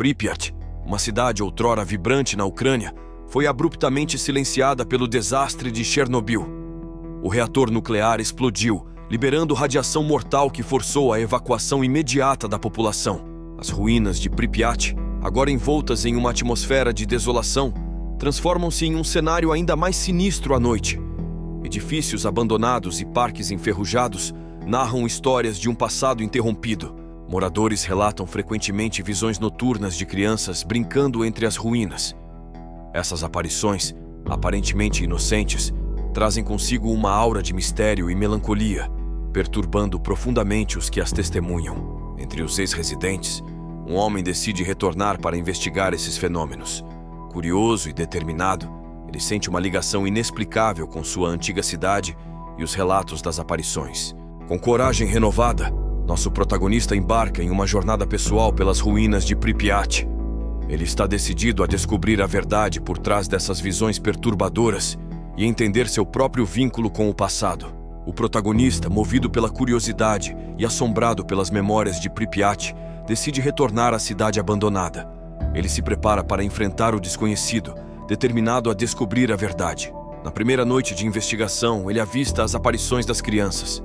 Pripyat, uma cidade outrora vibrante na Ucrânia, foi abruptamente silenciada pelo desastre de Chernobyl. O reator nuclear explodiu, liberando radiação mortal que forçou a evacuação imediata da população. As ruínas de Pripyat, agora envoltas em uma atmosfera de desolação, transformam-se em um cenário ainda mais sinistro à noite. Edifícios abandonados e parques enferrujados narram histórias de um passado interrompido. Moradores relatam frequentemente visões noturnas de crianças brincando entre as ruínas. Essas aparições, aparentemente inocentes, trazem consigo uma aura de mistério e melancolia, perturbando profundamente os que as testemunham. Entre os ex-residentes, um homem decide retornar para investigar esses fenômenos. Curioso e determinado, ele sente uma ligação inexplicável com sua antiga cidade e os relatos das aparições. Com coragem renovada, nosso protagonista embarca em uma jornada pessoal pelas ruínas de Pripyat. Ele está decidido a descobrir a verdade por trás dessas visões perturbadoras e entender seu próprio vínculo com o passado. O protagonista, movido pela curiosidade e assombrado pelas memórias de Pripyat, decide retornar à cidade abandonada. Ele se prepara para enfrentar o desconhecido, determinado a descobrir a verdade. Na primeira noite de investigação, ele avista as aparições das crianças.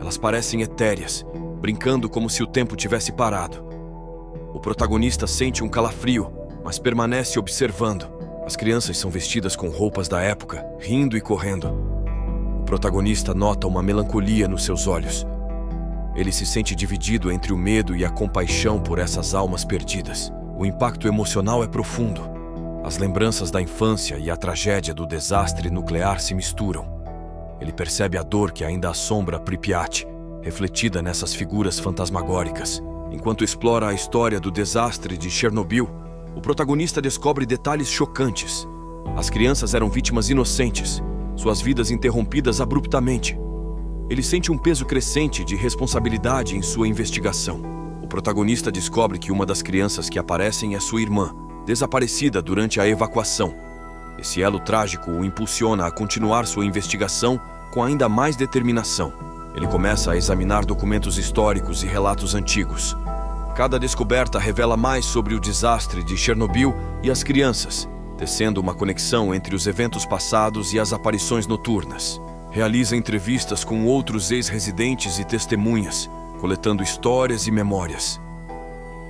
Elas parecem etéreas, brincando como se o tempo tivesse parado. O protagonista sente um calafrio, mas permanece observando. As crianças são vestidas com roupas da época, rindo e correndo. O protagonista nota uma melancolia nos seus olhos. Ele se sente dividido entre o medo e a compaixão por essas almas perdidas. O impacto emocional é profundo. As lembranças da infância e a tragédia do desastre nuclear se misturam. Ele percebe a dor que ainda assombra Pripyat, refletida nessas figuras fantasmagóricas. Enquanto explora a história do desastre de Chernobyl, o protagonista descobre detalhes chocantes. As crianças eram vítimas inocentes, suas vidas interrompidas abruptamente. Ele sente um peso crescente de responsabilidade em sua investigação. O protagonista descobre que uma das crianças que aparecem é sua irmã, desaparecida durante a evacuação. Esse elo trágico o impulsiona a continuar sua investigação com ainda mais determinação. Ele começa a examinar documentos históricos e relatos antigos. Cada descoberta revela mais sobre o desastre de Chernobyl e as crianças, tecendo uma conexão entre os eventos passados e as aparições noturnas. Realiza entrevistas com outros ex-residentes e testemunhas, coletando histórias e memórias.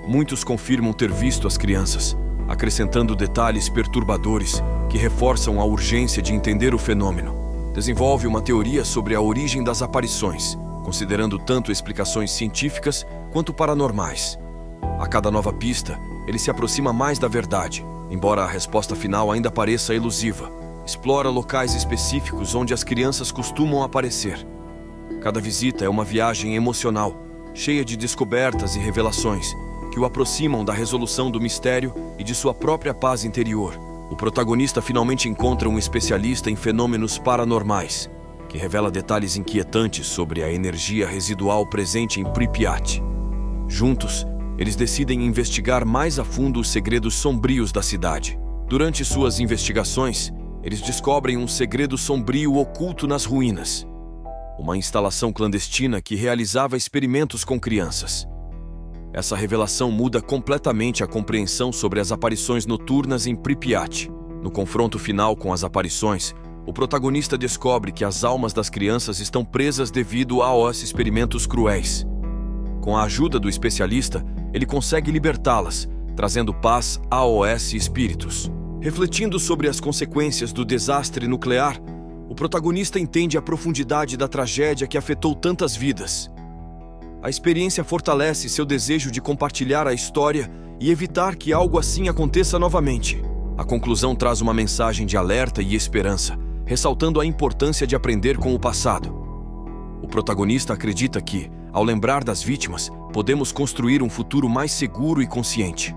Muitos confirmam ter visto as crianças, acrescentando detalhes perturbadores que reforçam a urgência de entender o fenômeno. Desenvolve uma teoria sobre a origem das aparições, considerando tanto explicações científicas quanto paranormais. A cada nova pista, ele se aproxima mais da verdade, embora a resposta final ainda pareça elusiva. Explora locais específicos onde as crianças costumam aparecer. Cada visita é uma viagem emocional, cheia de descobertas e revelações, que o aproximam da resolução do mistério e de sua própria paz interior. O protagonista finalmente encontra um especialista em fenômenos paranormais, que revela detalhes inquietantes sobre a energia residual presente em Pripyat. Juntos, eles decidem investigar mais a fundo os segredos sombrios da cidade. Durante suas investigações, eles descobrem um segredo sombrio oculto nas ruínas, uma instalação clandestina que realizava experimentos com crianças. Essa revelação muda completamente a compreensão sobre as aparições noturnas em Pripyat. No confronto final com as aparições, o protagonista descobre que as almas das crianças estão presas devido aos experimentos cruéis. Com a ajuda do especialista, ele consegue libertá-las, trazendo paz aos espíritos. Refletindo sobre as consequências do desastre nuclear, o protagonista entende a profundidade da tragédia que afetou tantas vidas. A experiência fortalece seu desejo de compartilhar a história e evitar que algo assim aconteça novamente. A conclusão traz uma mensagem de alerta e esperança, ressaltando a importância de aprender com o passado. O protagonista acredita que, ao lembrar das vítimas, podemos construir um futuro mais seguro e consciente.